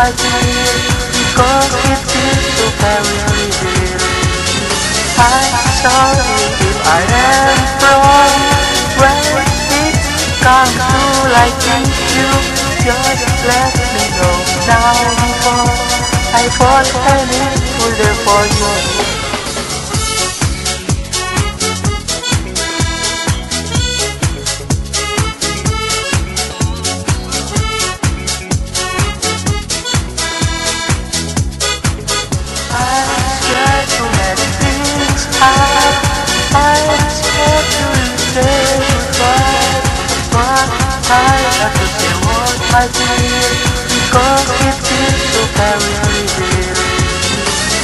I feel because it feels so very real. I'm sorry if I am wrong. When it comes to liking you, just let me know now before I fall any further for you. I feel because it feels so very real.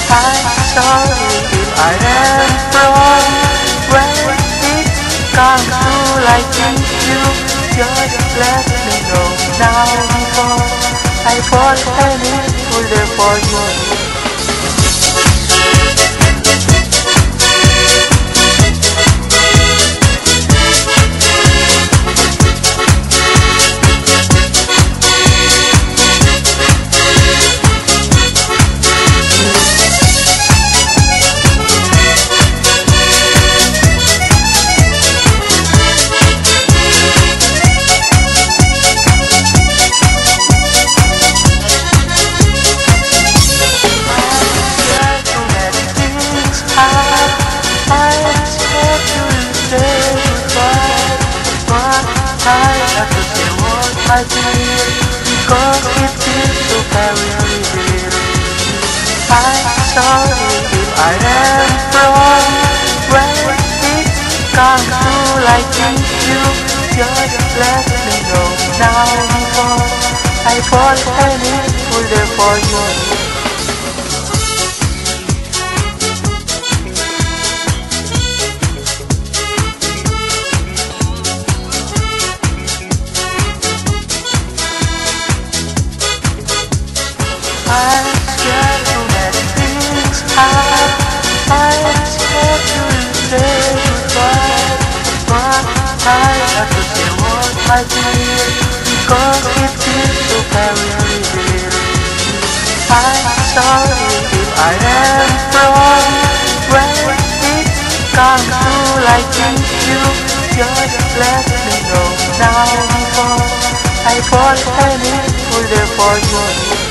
I'm sorry if I am wrong. When it comes to liking you, just let me know now before I fall any further for you. I feel because it feels so very real. I'm sorry if I am wrong. When it comes to liking you, just let me know now before I fall any further for you. I'm scared to let things happen. I'm scared to say goodbye, but I have to say what I feel because it feels so very real. I'm sorry if I am wrong. When it comes to liking you, just let me know now before I fall any further for you.